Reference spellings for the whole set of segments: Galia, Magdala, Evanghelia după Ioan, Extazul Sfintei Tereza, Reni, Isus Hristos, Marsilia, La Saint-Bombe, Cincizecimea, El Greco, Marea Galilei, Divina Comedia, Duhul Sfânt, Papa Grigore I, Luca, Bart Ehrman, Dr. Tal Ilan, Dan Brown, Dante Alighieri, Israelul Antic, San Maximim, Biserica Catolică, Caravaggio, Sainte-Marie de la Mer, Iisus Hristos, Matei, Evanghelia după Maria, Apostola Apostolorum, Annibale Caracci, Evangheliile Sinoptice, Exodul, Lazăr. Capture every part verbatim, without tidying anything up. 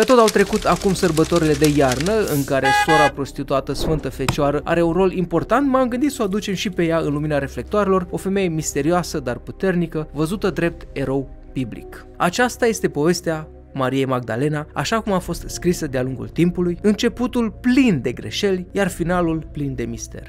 Că tot au trecut acum sărbătorile de iarnă, în care sora prostituată Sfântă Fecioară are un rol important, m-am gândit să o aducem și pe ea în lumina reflectoarelor, o femeie misterioasă, dar puternică, văzută drept erou biblic. Aceasta este povestea Mariei Magdalena, așa cum a fost scrisă de-a lungul timpului, începutul plin de greșeli, iar finalul plin de mister.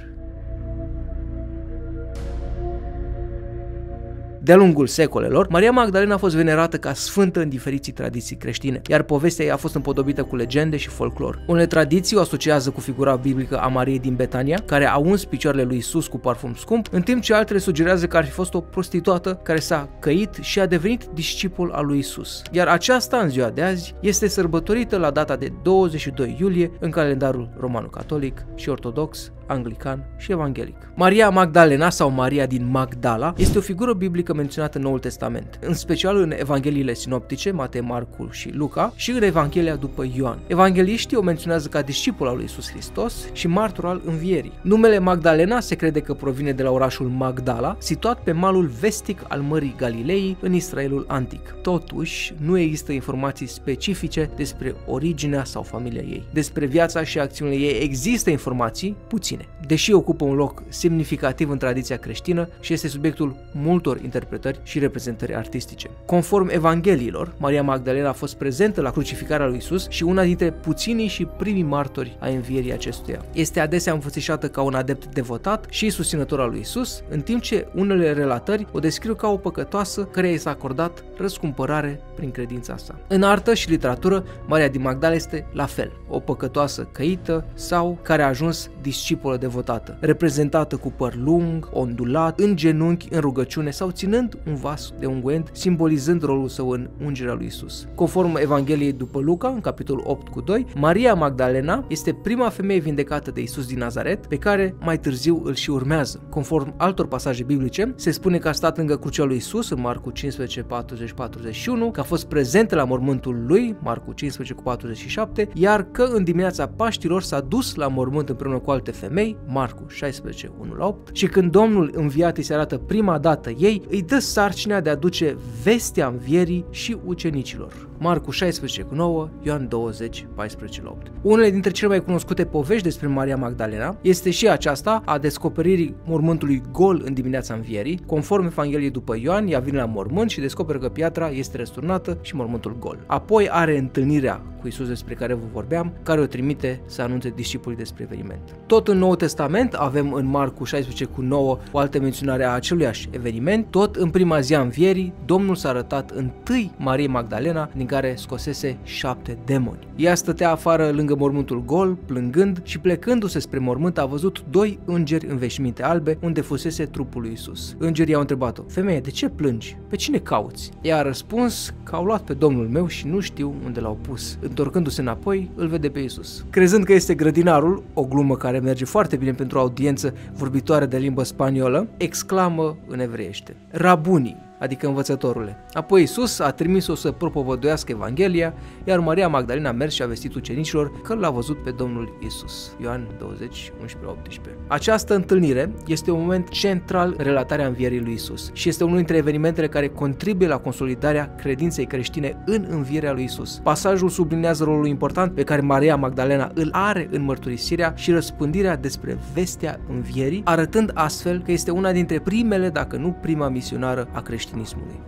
De-a lungul secolelor, Maria Magdalena a fost venerată ca sfântă în diferiți tradiții creștine, iar povestea ei a fost împodobită cu legende și folclor. Unele tradiții o asociază cu figura biblică a Mariei din Betania, care a uns picioarele lui Isus cu parfum scump, în timp ce altele sugerează că ar fi fost o prostituată care s-a căit și a devenit discipol al lui Isus. Iar aceasta, în ziua de azi, este sărbătorită la data de douăzeci și doi iulie în calendarul romano-catolic și ortodox, anglican și evanghelic. Maria Magdalena sau Maria din Magdala este o figură biblică menționată în Noul Testament, în special în Evangheliile Sinoptice, Matei, Marcu și Luca, și în Evanghelia după Ioan. Evangheliștii o menționează ca discipul al lui Isus Hristos și martor al învierii. Numele Magdalena se crede că provine de la orașul Magdala, situat pe malul vestic al Mării Galilei, în Israelul Antic. Totuși, nu există informații specifice despre originea sau familia ei. Despre viața și acțiunile ei există informații puține. Deși ocupă un loc semnificativ în tradiția creștină și este subiectul multor interpretări și reprezentări artistice. Conform Evangheliilor, Maria Magdalena a fost prezentă la crucificarea lui Isus și una dintre puținii și primii martori ai învierii acestuia. Este adesea înfățișată ca un adept devotat și susținător al lui Isus, în timp ce unele relatări o descriu ca o păcătoasă care i s-a acordat răscumpărare prin credința sa. În artă și literatură, Maria din Magdala este la fel, o păcătoasă căită sau care a ajuns discipol devotată, reprezentată cu păr lung, ondulat, în genunchi, în rugăciune sau ținând un vas de unguent, simbolizând rolul său în ungerea lui Isus. Conform Evangheliei după Luca, în capitolul opt cu doi, Maria Magdalena este prima femeie vindecată de Isus din Nazaret, pe care mai târziu îl și urmează. Conform altor pasaje biblice, se spune că a stat lângă crucea lui Isus în Marcu cincisprezece patruzeci patruzeci și unu, că a fost prezentă la mormântul lui, Marcu cincisprezece patruzeci și șapte, iar că în dimineața Paștilor s-a dus la mormânt împreună cu alte femei, Marcu șaisprezece unu la opt, și când Domnul înviat îi se arată prima dată ei, îi dă sarcina de a duce vestea învierii și ucenicilor. Marcu șaisprezece nouă, Ioan douăzeci paisprezece la opt. Unele dintre cele mai cunoscute povești despre Maria Magdalena este și aceasta a descoperirii mormântului gol în dimineața învierii. Conform Evangheliei după Ioan, ea vine la mormânt și descoperă că piatra este răsturnată și mormântul gol. Apoi are întâlnirea cu Isus despre care vă vorbeam, care o trimite să anunțe discipolii despre eveniment. Tot în Noul Testament avem în Marcu șaisprezece cu nouă o altă menționare a aceluiași eveniment. Tot în prima zi a învierii, Domnul s-a arătat întâi Mariei Magdalena, din care scosese șapte demoni. Ea stătea afară lângă mormântul gol, plângând, și plecându-se spre mormânt a văzut doi îngeri în veșminte albe, unde fusese trupul lui Isus. Îngerii au întrebat-o: "Femeie, de ce plângi? Pe cine cauți?" Ea a răspuns că au luat pe Domnul meu și nu știu unde l-au pus. Întorcându-se înapoi, îl vede pe Isus. Crezând că este grădinarul, o glumă care merge foarte bine pentru o audiență vorbitoare de limbă spaniolă, exclamă în evreiește: "Rabuni", adică învățătorule. Apoi Isus a trimis-o să propovăduiască Evanghelia, iar Maria Magdalena a mers și a vestit ucenicilor că l-a văzut pe Domnul Isus. Ioan douăzeci unsprezece la optsprezece. Această întâlnire este un moment central în relatarea învierii lui Isus și este unul dintre evenimentele care contribuie la consolidarea credinței creștine în învierea lui Isus. Pasajul sublinează rolul important pe care Maria Magdalena îl are în mărturisirea și răspândirea despre vestea învierii, arătând astfel că este una dintre primele, dacă nu prima, misionară a creștinilor.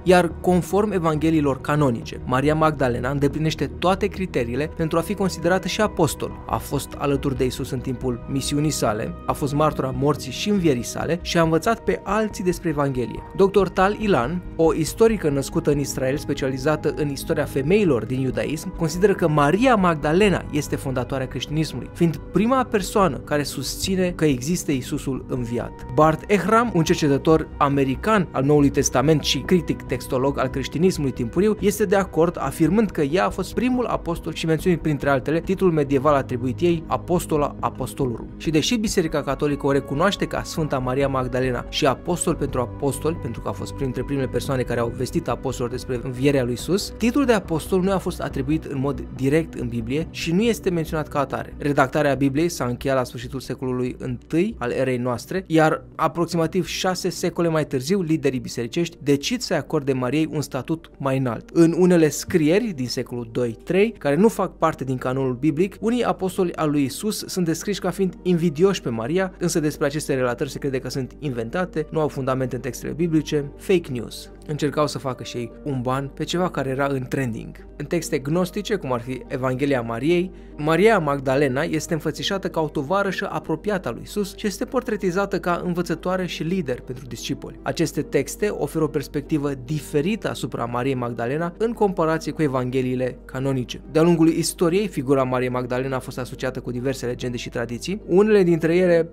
Iar conform Evangheliilor canonice, Maria Magdalena îndeplinește toate criteriile pentru a fi considerată și apostol. A fost alături de Isus în timpul misiunii sale, a fost martora morții și învierii sale și a învățat pe alții despre Evanghelie. doctor Tal Ilan, o istorică născută în Israel specializată în istoria femeilor din iudaism, consideră că Maria Magdalena este fondatoarea creștinismului, fiind prima persoană care susține că există Isusul înviat. Bart Ehrman, un cercetător american al Noului Testament și critic textolog al creștinismului timpuriu, este de acord, afirmând că ea a fost primul apostol și menționând printre altele titlul medieval atribuit ei, Apostola Apostolorum. Și deși Biserica Catolică o recunoaște ca Sfânta Maria Magdalena și apostol pentru apostoli, pentru că a fost printre primele persoane care au vestit apostolilor despre învierea lui Isus, titlul de apostol nu a fost atribuit în mod direct în Biblie și nu este menționat ca atare. Redactarea Bibliei s-a încheiat la sfârșitul secolului I al erei noastre, iar aproximativ șase secole mai târziu, liderii bisericești de decid să acorde Mariei un statut mai înalt. În unele scrieri din secolul doi trei, care nu fac parte din canonul biblic, unii apostoli al lui Isus sunt descriși ca fiind invidioși pe Maria, însă despre aceste relatări se crede că sunt inventate, nu au fundamente în textele biblice, fake news. Încercau să facă și ei un ban pe ceva care era în trending. În texte gnostice, cum ar fi Evanghelia Mariei, Maria Magdalena este înfățișată ca o tovarășă apropiată a lui Isus și este portretizată ca învățătoare și lider pentru discipoli. Aceste texte oferă o perspectivă diferită asupra Mariei Magdalena în comparație cu Evangheliile canonice. De-a lungul istoriei, figura Mariei Magdalena a fost asociată cu diverse legende și tradiții, unele dintre ele,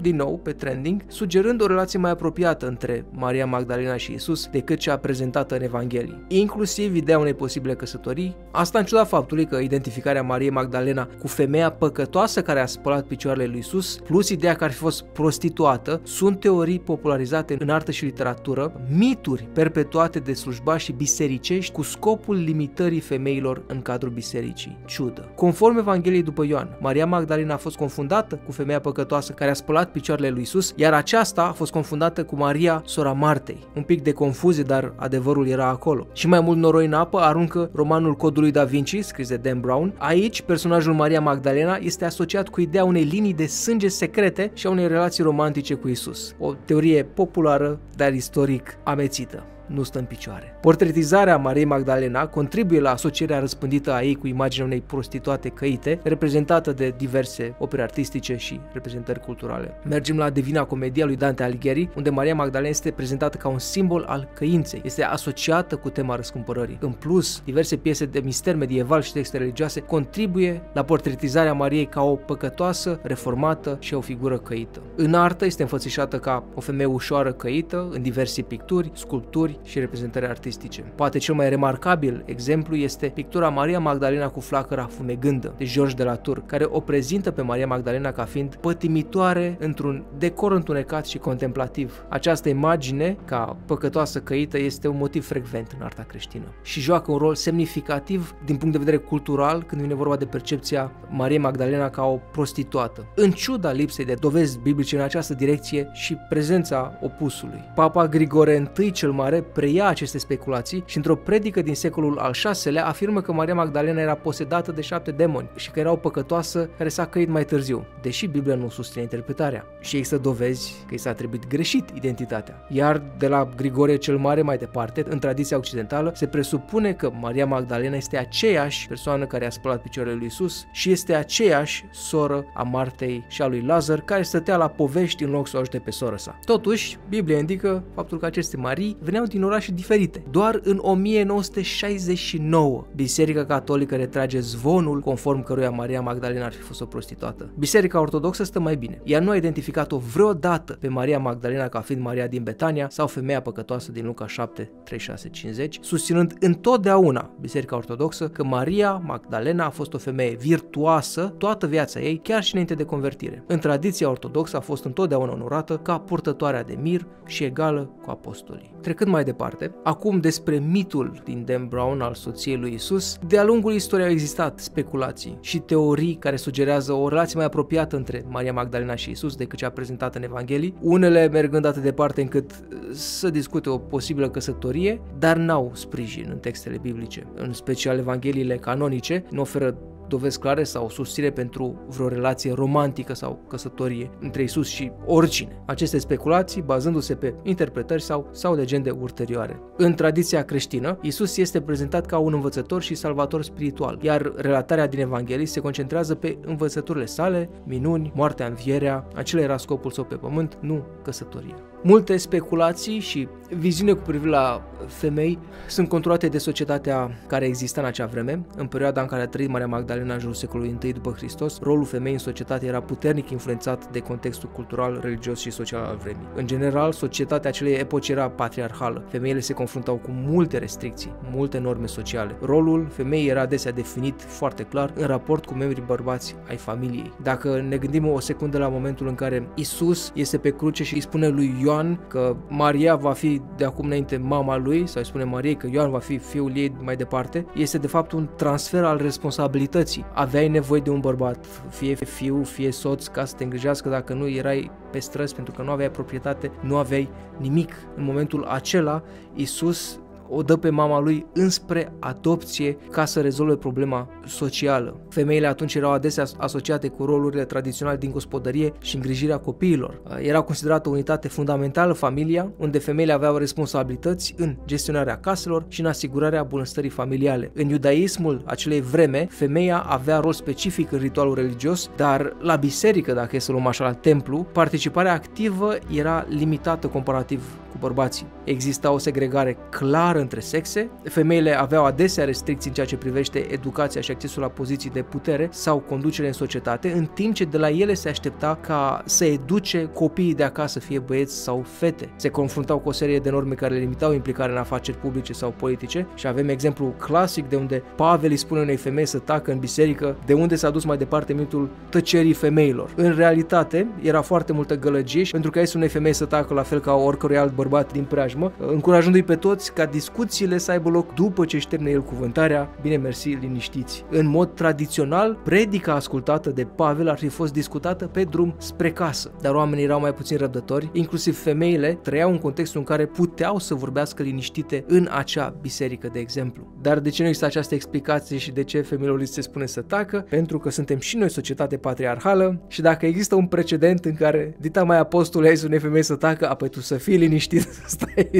din nou, pe trending, sugerând o relație mai apropiată între Maria Magdalena și Isus decât cea prezentată în Evanghelii, inclusiv ideea unei posibile căsătorii, asta în ciuda faptului că identificarea Mariei Magdalena cu femeia păcătoasă care a spălat picioarele lui Isus, plus ideea că ar fi fost prostituată, sunt teorii popularizate în artă și literatură, mituri perpetuate de slujbașii bisericești cu scopul limitării femeilor în cadrul bisericii. Ciudă. Conform Evangheliei după Ioan, Maria Magdalena a fost confundată cu femeia păcătoasă care a spălat picioarele lui Isus, iar aceasta a fost confundată cu Maria, sora Martei. Un pic de confuzie, dar adevărul era acolo. Și mai mult noroi în apă aruncă romanul Codului Da Vinci, scris de Dan Brown. Aici, personajul Maria Magdalena este asociat cu ideea unei linii de sânge secrete și a unei relații romantice cu Isus. O teorie populară, dar istoric amețită. Nu stă în picioare. Portretizarea Mariei Magdalena contribuie la asocierea răspândită a ei cu imaginea unei prostituate căite, reprezentată de diverse opere artistice și reprezentări culturale. Mergem la Divina Comedia lui Dante Alighieri, unde Maria Magdalena este prezentată ca un simbol al căinței. Este asociată cu tema răscumpărării. În plus, diverse piese de mister medieval și texte religioase contribuie la portretizarea Mariei ca o păcătoasă, reformată și o figură căită. În artă este înfățișată ca o femeie ușoară căită în diverse picturi, sculpturi și reprezentări artistice. Poate cel mai remarcabil exemplu este pictura Maria Magdalena cu flacăra fumegândă de Georges de La Tour, care o prezintă pe Maria Magdalena ca fiind pătimitoare într-un decor întunecat și contemplativ. Această imagine, ca păcătoasă căită, este un motiv frecvent în arta creștină și joacă un rol semnificativ din punct de vedere cultural când vine vorba de percepția Mariei Magdalena ca o prostituată. În ciuda lipsei de dovezi biblice în această direcție și prezența opusului, Papa Grigore I cel Mare preia aceste speculații și într-o predică din secolul al șaselea afirmă că Maria Magdalena era posedată de șapte demoni și că era o păcătoasă care s-a căit mai târziu, deși Biblia nu susține interpretarea și există dovezi că i s-a atribuit greșit identitatea. Iar de la Grigorie cel Mare mai departe, în tradiția occidentală, se presupune că Maria Magdalena este aceeași persoană care a spălat picioarele lui Isus și este aceeași soră a Martei și a lui Lazăr, care stătea la povești în loc să o ajute pe soră sa. Totuși, Biblia indică faptul că aceste Marii veneau din orașe diferite. Doar în o mie nouă sute șaizeci și nouă, Biserica Catolică retrage zvonul conform căruia Maria Magdalena ar fi fost o prostituată. Biserica Ortodoxă stă mai bine. Ea nu a identificat-o vreodată pe Maria Magdalena ca fiind Maria din Betania sau femeia păcătoasă din Luca șapte, treizeci și șase, cincizeci, susținând întotdeauna Biserica Ortodoxă că Maria Magdalena a fost o femeie virtuoasă toată viața ei, chiar și înainte de convertire. În tradiția ortodoxă a fost întotdeauna onorată ca purtătoarea de mir și egală cu apostolii. Trecând mai departe, acum despre mitul din Dan Brown al soției lui Isus. De-a lungul istoriei au existat speculații și teorii care sugerează o relație mai apropiată între Maria Magdalena și Isus decât cea prezentată în Evanghelii, unele mergând atât de departe încât să discute o posibilă căsătorie, dar n-au sprijin în textele biblice. În special, Evangheliile canonice nu oferă dovezi clare sau susține pentru vreo relație romantică sau căsătorie între Isus și oricine. Aceste speculații bazându-se pe interpretări sau, sau legende ulterioare. În tradiția creștină, Isus este prezentat ca un învățător și salvator spiritual, iar relatarea din Evanghelii se concentrează pe învățăturile sale, minuni, moartea, învierea. Acela era scopul său pe pământ, nu căsătoria. Multe speculații și viziune cu privire la femei sunt conturate de societatea care exista în acea vreme. În perioada în care a trăit Maria Magdalena, în jurul secolului I după Hristos, rolul femeii în societate era puternic influențat de contextul cultural, religios și social al vremii. În general, societatea acelei epoci era patriarhală. Femeile se confruntau cu multe restricții, multe norme sociale. Rolul femeii era adesea definit foarte clar în raport cu membrii bărbați ai familiei. Dacă ne gândim o secundă la momentul în care Isus este pe cruce și îi spune lui Ioan Ioan că Maria va fi de acum înainte mama lui, sau îi spune Mariei că Ioan va fi fiul ei mai departe, este de fapt un transfer al responsabilității. Aveai nevoie de un bărbat, fie fiu, fie soț, ca să te îngrijească dacă nu erai pe străzi, pentru că nu aveai proprietate, nu aveai nimic. În momentul acela, Isus o dă pe mama lui înspre adopție ca să rezolve problema socială. Femeile atunci erau adesea asociate cu rolurile tradiționale din gospodărie și îngrijirea copiilor. Era considerată o unitate fundamentală familia, unde femeile aveau responsabilități în gestionarea caselor și în asigurarea bunăstării familiale. În iudaismul acelei vreme, femeia avea rol specific în ritualul religios, dar la biserică, dacă e să luăm așa, la templu, participarea activă era limitată comparativ cu bărbații. Exista o segregare clară între sexe, femeile aveau adesea restricții în ceea ce privește educația și accesul la poziții de putere sau conducere în societate, în timp ce de la ele se aștepta ca să educe copiii de acasă, fie băieți sau fete. Se confruntau cu o serie de norme care limitau implicarea în afaceri publice sau politice și avem exemplu clasic de unde Pavel îi spune unei femei să tacă în biserică, de unde s-a dus mai departe mitul tăcerii femeilor. În realitate, era foarte multă gălăgie și pentru că este unei femei să tacă la fel ca oricărui alt bărbat din preajmă, încurajându-i pe toți ca discuțiile să aibă loc după ce șterne el cuvântarea, bine mersi, liniștiți. În mod tradițional, predica ascultată de Pavel ar fi fost discutată pe drum spre casă, dar oamenii erau mai puțin răbdători, inclusiv femeile trăiau în contextul în care puteau să vorbească liniștite în acea biserică, de exemplu. Dar de ce nu există această explicație și de ce femeilor li se spune să tacă? Pentru că suntem și noi societate patriarhală și dacă există un precedent în care dita mai apostole ai unei femei să tacă, apoi tu să fii liniștit, stai,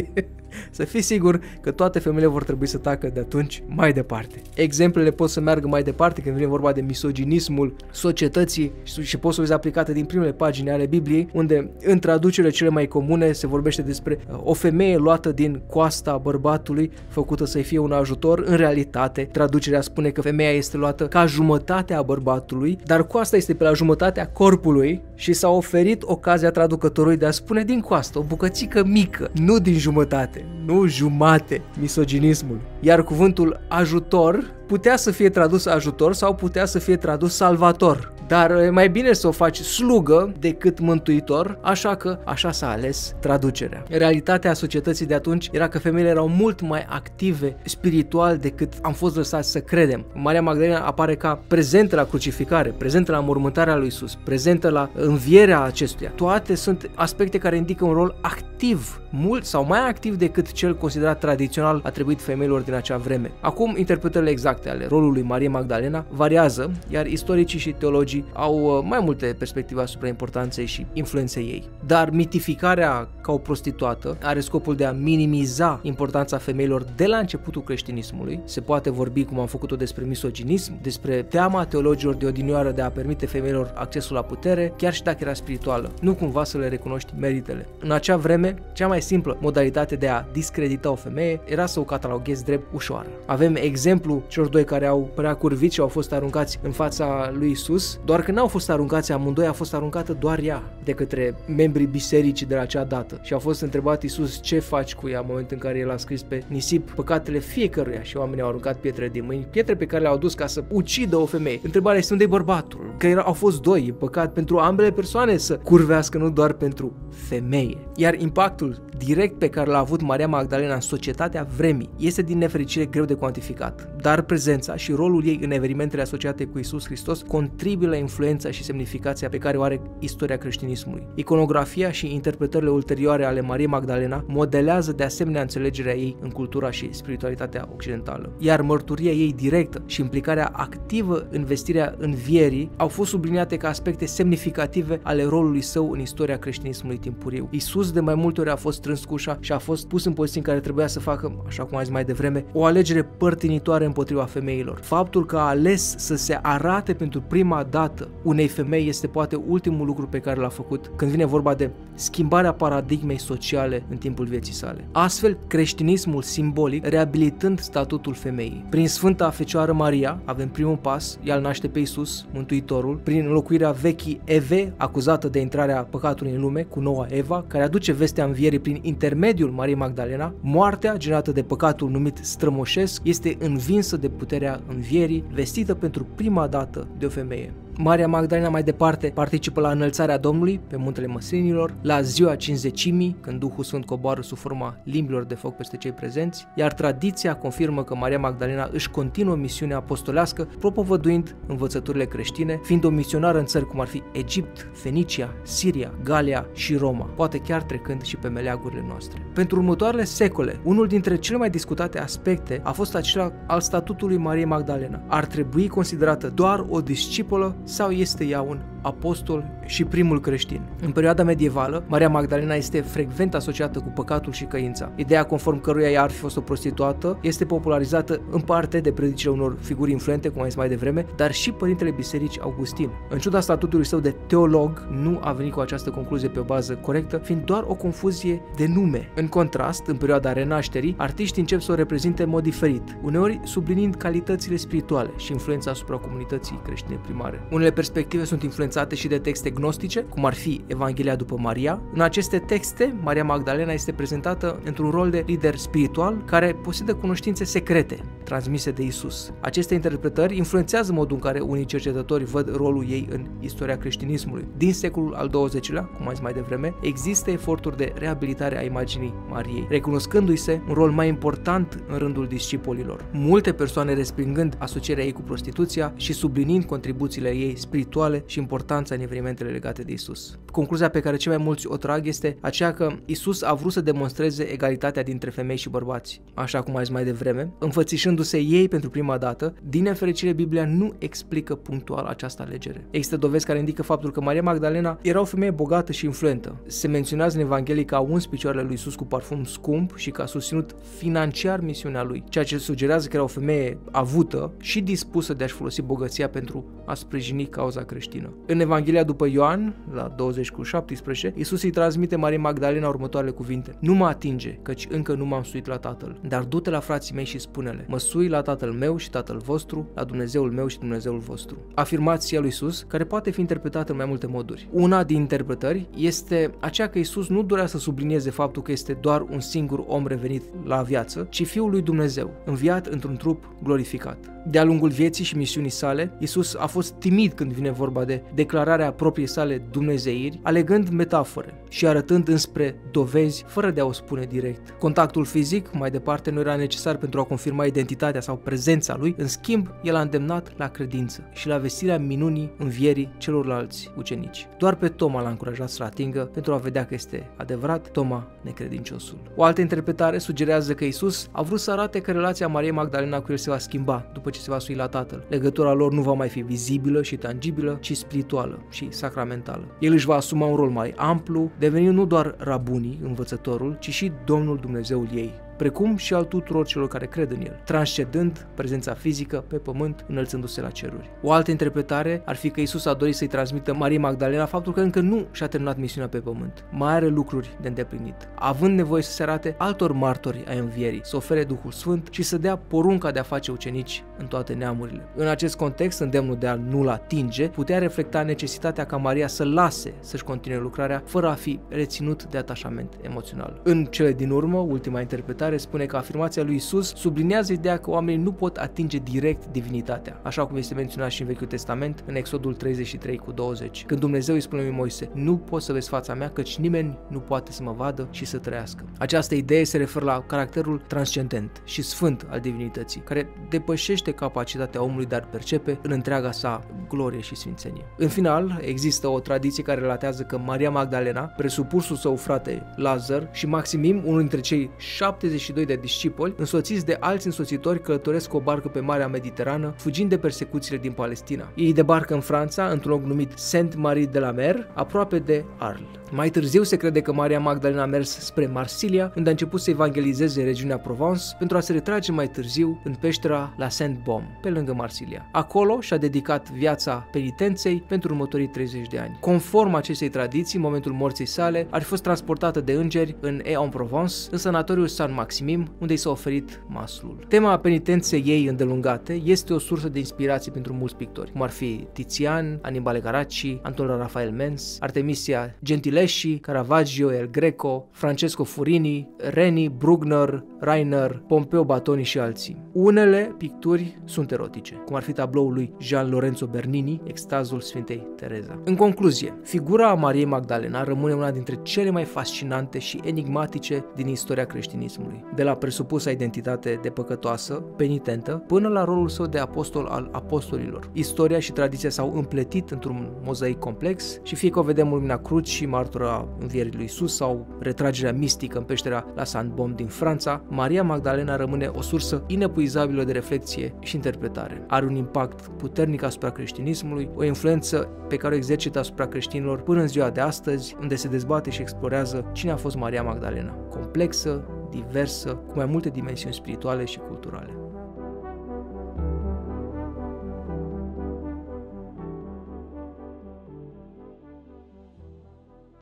să fii sigur că toate femeile vor trebui să tacă de atunci mai departe. Exemplele pot să meargă mai departe când vine vorba de misoginismul societății și pot să vezi aplicate din primele pagini ale Bibliei, unde în traducerile cele mai comune se vorbește despre o femeie luată din coasta bărbatului, făcută să-i fie un ajutor. În realitate, traducerea spune că femeia este luată ca jumătatea bărbatului, dar coasta este pe la jumătatea corpului și s-a oferit ocazia traducătorului de a spune din coastă, o bucățică mică, nu din jumătate, nu jumate, misoginismul. Iar cuvântul ajutor putea să fie tradus ajutor sau putea să fie tradus salvator, dar e mai bine să o faci slugă decât mântuitor, așa că așa s-a ales traducerea. Realitatea societății de atunci era că femeile erau mult mai active spiritual decât am fost lăsați să credem. Maria Magdalena apare ca prezentă la crucificare, prezentă la mormântarea lui Isus, prezentă la învierea acestuia. Toate sunt aspecte care indică un rol activ, mult sau mai activ decât cel considerat tradițional atribuit femeilor din acea vreme. Acum, interpretările exacte ale rolului Mariei Magdalena variază, iar istoricii și teologii au mai multe perspective asupra importanței și influenței ei. Dar mitificarea ca o prostituată are scopul de a minimiza importanța femeilor de la începutul creștinismului. Se poate vorbi, cum am făcut-o, despre misoginism, despre teama teologilor de odinioară de a permite femeilor accesul la putere, chiar și dacă era spirituală, nu cumva să le recunoști meritele. În acea vreme, cea mai simplă modalitate de a discredita o femeie era să o cataloghezi drept ușoară. Avem exemplu celor doi care au părea curviți și au fost aruncați în fața lui Isus, doar că n-au fost aruncați amândoi, a fost aruncată doar ea de către membrii bisericii de la acea dată și a fost întrebat Isus: ce faci cu ea? În momentul în care el a scris pe nisip păcatele fiecăruia și oamenii au aruncat pietre din mâini, pietre pe care le-au dus ca să ucidă o femeie. Întrebarea este: unde-i bărbatul? Că au fost doi, e păcat pentru ambele persoane să curvească, nu doar pentru femeie. Iar impactul direct pe care l-a avut Maria Magdalena în societatea vremii este din nefericire greu de cuantificat, dar prezența și rolul ei în evenimentele asociate cu Isus Hristos contribuie la influența și semnificația pe care o are istoria creștinismului. Iconografia și interpretările ulterioare ale Mariei Magdalena modelează de asemenea înțelegerea ei în cultura și spiritualitatea occidentală, iar mărturia ei directă și implicarea activă în vestirea învierii au fost subliniate ca aspecte semnificative ale rolului său în istoria creștinismului timpuriu. Isus de mai multe ori a fost strâns cu ușa și a fost pus în poziții în care trebuia să facă, așa cum am zis mai devreme, o alegere părtinitoare împotriva femeilor. Faptul că a ales să se arate pentru prima dată unei femei este poate ultimul lucru pe care l-a făcut când vine vorba de schimbarea paradigmei sociale în timpul vieții sale. Astfel, creștinismul simbolic reabilitând statutul femeii. Prin Sfânta Fecioară Maria avem primul pas, ea îl naște pe Isus, Mântuitorul, prin înlocuirea vechii Eve, acuzată de intrarea păcatului în lume, cu noua Eva, care aduce vestea învierii prin intermediul Mariei Magdalena. Moartea, generată de păcatul numit strămoșesc, este învinsă de puterea învierii, vestită pentru prima dată de o femeie. Maria Magdalena mai departe participă la înălțarea Domnului pe muntele măslinilor, la ziua cincizecimii, când Duhul Sfânt coboară sub forma limbilor de foc peste cei prezenți, iar tradiția confirmă că Maria Magdalena își continuă misiunea apostolească, propovăduind învățăturile creștine, fiind o misionară în țări cum ar fi Egipt, Fenicia, Siria, Galia și Roma, poate chiar trecând și pe meleagurile noastre. Pentru următoarele secole, unul dintre cele mai discutate aspecte a fost acela al statutului Mariei Magdalena. Ar trebui considerată doar o discipolă sau este ea un apostol și primul creștin? În perioada medievală, Maria Magdalena este frecvent asociată cu păcatul și căința. Ideea conform căruia ea ar fi fost o prostituată este popularizată în parte de predicile unor figuri influente, cum am zis mai devreme, dar și Părintele Bisericii Augustin. În ciuda statutului său de teolog, nu a venit cu această concluzie pe o bază corectă, fiind doar o confuzie de nume. În contrast, în perioada Renașterii, artiștii încep să o reprezinte în mod diferit, uneori subliniind calitățile spirituale și influența asupra comunității creștine primare. Unele perspective sunt influențate și de texte gnostice, cum ar fi Evanghelia după Maria. În aceste texte, Maria Magdalena este prezentată într-un rol de lider spiritual care posedă cunoștințe secrete transmise de Isus. Aceste interpretări influențează modul în care unii cercetători văd rolul ei în istoria creștinismului. Din secolul al douăzeci-lea, cum am zis mai devreme, există eforturi de reabilitare a imaginii Mariei, recunoscându-i se un rol mai important în rândul discipolilor. Multe persoane respingând asocierea ei cu prostituția și subliniind contribuțiile ei spirituale și importanța în evenimentele legate de Isus. Concluzia pe care cei mai mulți o trag este aceea că Isus a vrut să demonstreze egalitatea dintre femei și bărbați, așa cum ai zis mai devreme, înfățișându-se ei pentru prima dată. Din nefericire, Biblia nu explică punctual această alegere. Există dovezi care indică faptul că Maria Magdalena era o femeie bogată și influentă. Se menționează în Evanghelii că a uns picioarele lui Isus cu parfum scump și că a susținut financiar misiunea lui, ceea ce sugerează că era o femeie avută și dispusă de a-și folosi bogăția pentru a sprijini cauza creștină. În Evanghelia după Ioan, la douăzeci cu șaptesprezece, Iisus îi transmite Mariei Magdalena următoarele cuvinte: nu mă atinge, căci încă nu m-am suit la Tatăl, dar du-te la frații mei și spune-le: mă sui la Tatăl meu și Tatăl vostru, la Dumnezeul meu și Dumnezeul vostru. Afirmația lui Iisus, care poate fi interpretată în mai multe moduri. Una din interpretări este aceea că Iisus nu dorea să sublinieze faptul că este doar un singur om revenit la viață, ci Fiul lui Dumnezeu, înviat într-un trup glorificat. De-a lungul vieții și misiunii sale, Iisus a fost timid când vine vorba de declararea propriei sale dumnezeiri, alegând metafore și arătând înspre dovezi fără de a o spune direct. Contactul fizic, mai departe, nu era necesar pentru a confirma identitatea sau prezența lui. În schimb, el a îndemnat la credință și la vestirea minunii învierii celorlalți ucenici. Doar pe Toma l-a încurajat să-l atingă pentru a vedea că este adevărat, Toma necredinciosul. O altă interpretare sugerează că Iisus a vrut să arate că relația Mariei Magdalena cu el se va schimba după ce se va sui la Tatăl. Legătura lor nu va mai fi vizibilă și tangibilă, ci spirituală și sacramentală. El își va asuma un rol mai amplu, devenind nu doar rabunii, învățătorul, ci și Domnul Dumnezeul ei, precum și al tuturor celor care cred în el, transcendând prezența fizică pe pământ, înălțându-se la ceruri. O altă interpretare ar fi că Iisus a dorit să-i transmită Mariei Magdalena faptul că încă nu și-a terminat misiunea pe pământ, mai are lucruri de îndeplinit, având nevoie să se arate altor martori ai învierii, să ofere Duhul Sfânt și să dea porunca de a face ucenici în toate neamurile. În acest context, îndemnul de a nu-l atinge putea reflecta necesitatea ca Maria să lase să-și continue lucrarea fără a fi reținut de atașament emoțional. În cele din urmă, ultima interpretare spune că afirmația lui Isus subliniază ideea că oamenii nu pot atinge direct divinitatea, așa cum este menționat și în Vechiul Testament, în Exodul treizeci și trei cu douăzeci, când Dumnezeu îi spune lui Moise: nu poți să vezi fața mea, căci nimeni nu poate să mă vadă și să trăiască. Această idee se referă la caracterul transcendent și sfânt al divinității, care depășește capacitatea omului de a percepe în întreaga sa glorie și sfințenie. În final, există o tradiție care relatează că Maria Magdalena, presupusul său frate Lazăr și Maximim, unul dintre cei șapte de discipoli, însoțiți de alți însoțitori, călătoresc cu o barcă pe Marea Mediterană, fugind de persecuțiile din Palestina. Ei debarcă în Franța, într-un loc numit Sainte-Marie de la Mer, aproape de Arles. Mai târziu se crede că Maria Magdalena a mers spre Marsilia, unde a început să evangelizeze regiunea Provence, pentru a se retrage mai târziu în peștera La Saint-Bombe, pe lângă Marsilia. Acolo și-a dedicat viața penitenței pentru următorii treizeci de ani. Conform acestei tradiții, în momentul morții sale, ar fi fost transportată de îngeri în Aix-en-Provence, în sanatoriul San Maximim, unde i s-a oferit maslul. Tema penitenței ei îndelungate este o sursă de inspirație pentru mulți pictori, cum ar fi Tizian, Annibale Caracci, Anton Raphael Menz, Artemisia Gentileschi, Leschi, Caravaggio, El Greco, Francesco Furini, Reni, Bruckner, Rainer, Pompeo Batoni și alții. Unele picturi sunt erotice, cum ar fi tabloul lui Gian Lorenzo Bernini, Extazul Sfintei Tereza. În concluzie, figura Mariei Magdalena rămâne una dintre cele mai fascinante și enigmatice din istoria creștinismului, de la presupusa identitate de păcătoasă, penitentă, până la rolul său de apostol al apostolilor. Istoria și tradiția s-au împletit într-un mozaic complex și fie că o vedem lumina crucii și martora învierii lui Isus sau retragerea mistică în peștera La Saint-Bombe din Franța, Maria Magdalena rămâne o sursă inepuizabilă de reflexie și interpretare. Are un impact puternic asupra creștinismului, o influență pe care o exercită asupra creștinilor până în ziua de astăzi, unde se dezbate și explorează cine a fost Maria Magdalena. Complexă, diversă, cu mai multe dimensiuni spirituale și culturale.